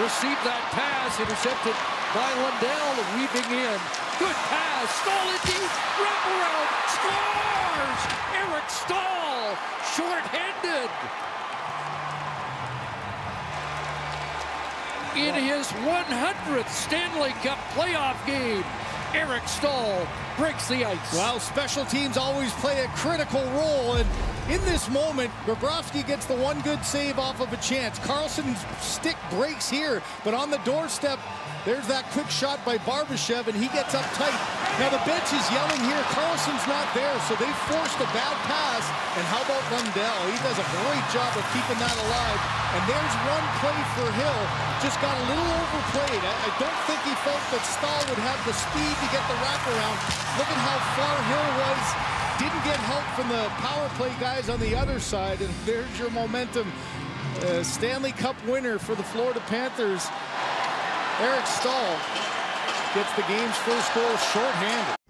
received that pass, intercepted by Lundell, weaving in. Good pass, Staal it deep, wraparound, scores! Eric Staal, short-handed. In his 100th Stanley Cup playoff game, Eric Staal breaks the ice. Well, special teams always play a critical role, and in this moment, Grabowski gets the one good save off of a chance. Carlson's stick breaks here, but on the doorstep, there's that quick shot by Barbashev, and he gets up tight. Now the bench is yelling here, Carlson's not there, so they forced a bad pass. And how about Lundell? He does a great job of keeping that alive. And there's one play for Hill. Just got a little overplayed. I don't think he felt that Staal would have the speed to get the wraparound. Look at how far Hill was. Didn't get help from the power play guys on the other side. And there's your momentum. Stanley Cup winner for the Florida Panthers. Eric Staal gets the game's first goal shorthanded.